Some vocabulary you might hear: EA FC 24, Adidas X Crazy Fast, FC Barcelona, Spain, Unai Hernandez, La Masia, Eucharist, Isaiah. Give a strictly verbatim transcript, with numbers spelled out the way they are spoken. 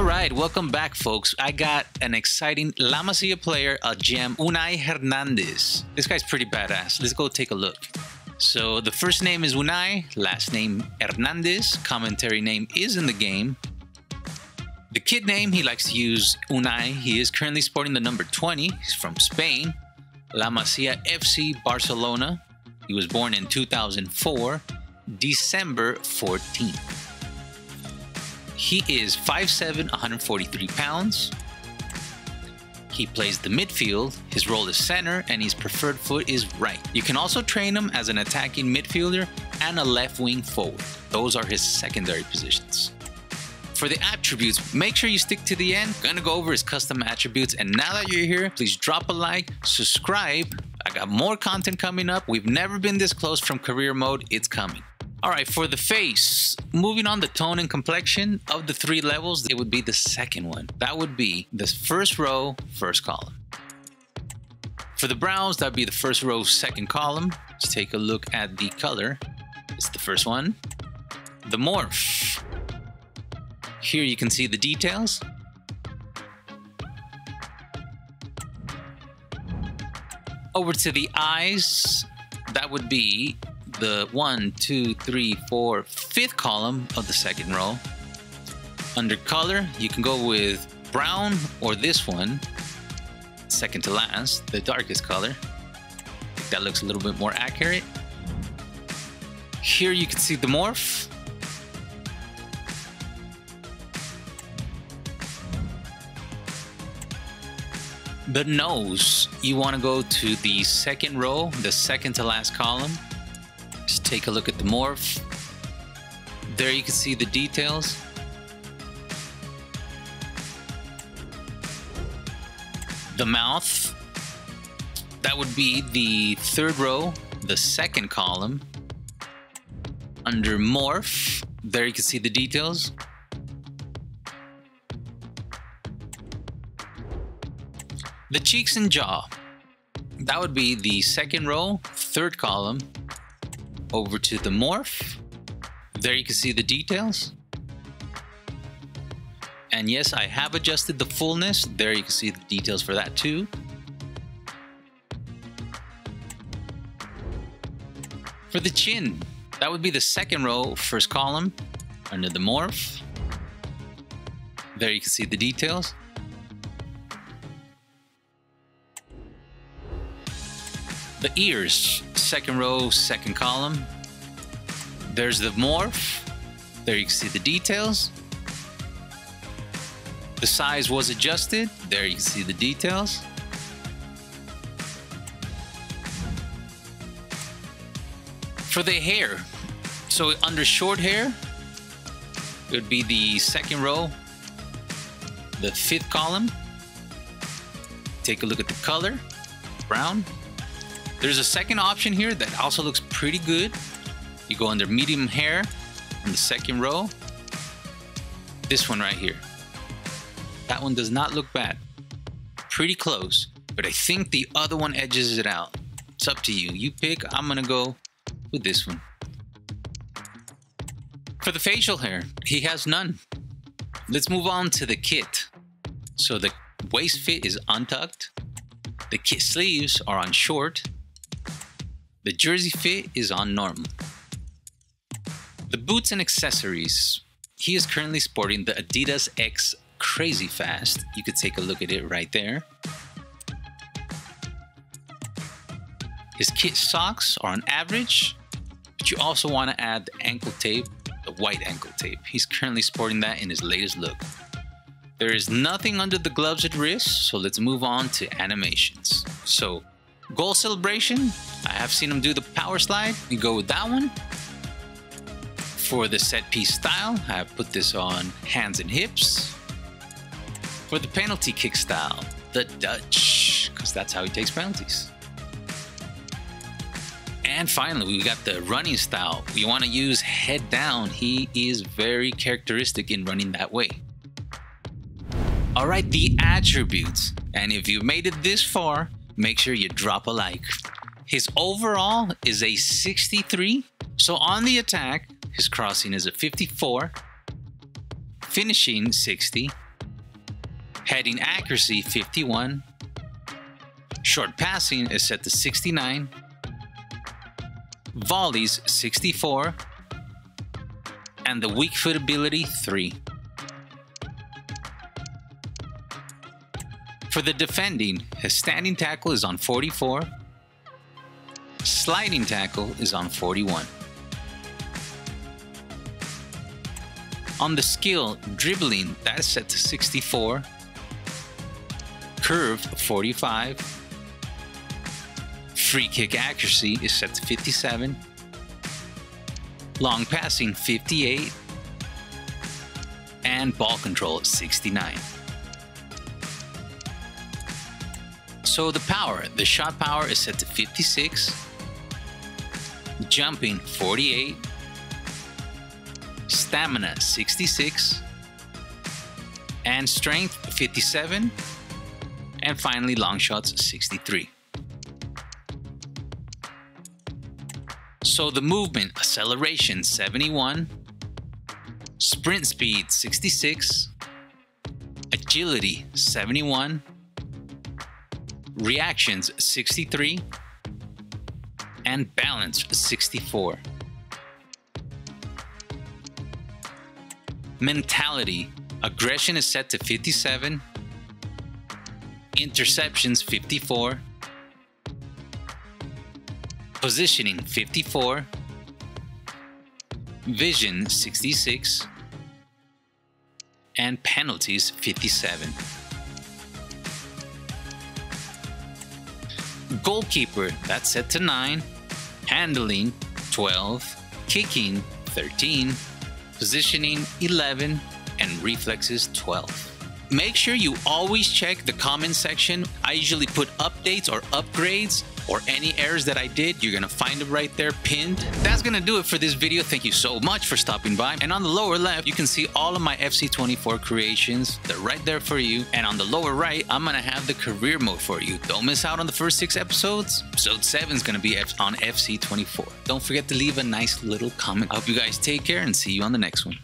All right, welcome back, folks. I got an exciting La Masia player, a gem, Unai Hernandez. This guy's pretty badass. Let's go take a look. So the first name is Unai, last name Hernandez, commentary name is in the game. The kid name, he likes to use Unai. He is currently sporting the number twenty. He's from Spain. La Masia F C Barcelona. He was born in two thousand four, December fourteenth. He is five seven, one hundred forty-three pounds. He plays the midfield, his role is center, and his preferred foot is right. You can also train him as an attacking midfielder and a left wing forward. Those are his secondary positions. For the attributes, make sure you stick to the end. I'm gonna go over his custom attributes, and now that you're here, please drop a like, subscribe. I got more content coming up. We've never been this close from career mode, it's coming. All right, for the face, moving on, the tone and complexion of the three levels, it would be the second one. That would be the first row, first column. For the browns, that'd be the first row, second column. Let's take a look at the color. It's the first one. The morph. Here you can see the details. Over to the eyes, that would be the one, two, three, four, fifth column of the second row. Under color, you can go with brown or this one, second to last, the darkest color. That looks a little bit more accurate. Here you can see the morph. The nose, you want to go to the second row, the second to last column. Just take a look at the morph. There you can see the details. The mouth, that would be the third row, the second column. Under morph, there you can see the details. The cheeks and jaw, that would be the second row, third column. Over to the morph. There you can see the details. And yes, I have adjusted the fullness. There you can see the details for that too. For the chin, that would be the second row, first column. Under the morph. There you can see the details. The ears, second row, second column. There's the morph. There you can see the details. The size was adjusted. There you can see the details. For the hair, so under short hair, it would be the second row, the fifth column. Take a look at the color, brown. There's a second option here that also looks pretty good. You go under medium hair in the second row. This one right here. That one does not look bad. Pretty close, but I think the other one edges it out. It's up to you. You pick. I'm gonna go with this one. For the facial hair, he has none. Let's move on to the kit. So the waist fit is untucked. The kit sleeves are on short. The jersey fit is on normal. The boots and accessories. He is currently sporting the Adidas X Crazy Fast. You could take a look at it right there. His kit socks are on average, but you also want to add the ankle tape, the white ankle tape. He's currently sporting that in his latest look. There is nothing under the gloves at wrist, so let's move on to animations. So, goal celebration, I have seen him do the power slide. We go with that one. For the set piece style, I have put this on hands and hips. For the penalty kick style, the Dutch, because that's how he takes penalties. And finally, we got the running style. We want to use head down. He is very characteristic in running that way. All right, the attributes. And if you made it this far, make sure you drop a like. His overall is a sixty-three. So on the attack, his crossing is a fifty-four, finishing sixty, Heading accuracy, fifty-one. Short passing is set to sixty-nine. Volleys, sixty-four. And the weak foot ability, three. For the defending, his standing tackle is on forty-four. Sliding tackle is on forty-one. On the skill, dribbling, that's set to sixty-four. Curve, forty-five. Free kick accuracy is set to fifty-seven. Long passing, fifty-eight. And ball control, sixty-nine. So the power, the shot power is set to fifty-six. Jumping, forty-eight. Stamina, sixty-six. And strength, fifty-seven. And finally, long shots, sixty-three. So the movement, acceleration, seventy-one. Sprint speed, sixty-six. Agility, seventy-one. Reactions, sixty-three. And balance, sixty-four. Mentality, aggression is set to fifty-seven. Interceptions, fifty-four. Positioning, fifty-four. Vision, sixty-six. And penalties, fifty-seven. Goalkeeper, that's set to nine. Handling, twelve. Kicking, thirteen. Positioning, eleven. And reflexes, twelve. Make sure you always check the comment section. I usually put updates or upgrades or any errors that I did. You're gonna find them right there pinned. That's gonna do it for this video. Thank you so much for stopping by. And on the lower left, you can see all of my F C twenty-four creations. They're right there for you. And on the lower right, I'm gonna have the career mode for you. Don't miss out on the first six episodes. Episode seven is gonna be on F C twenty-four. Don't forget to leave a nice little comment. I hope you guys take care and see you on the next one.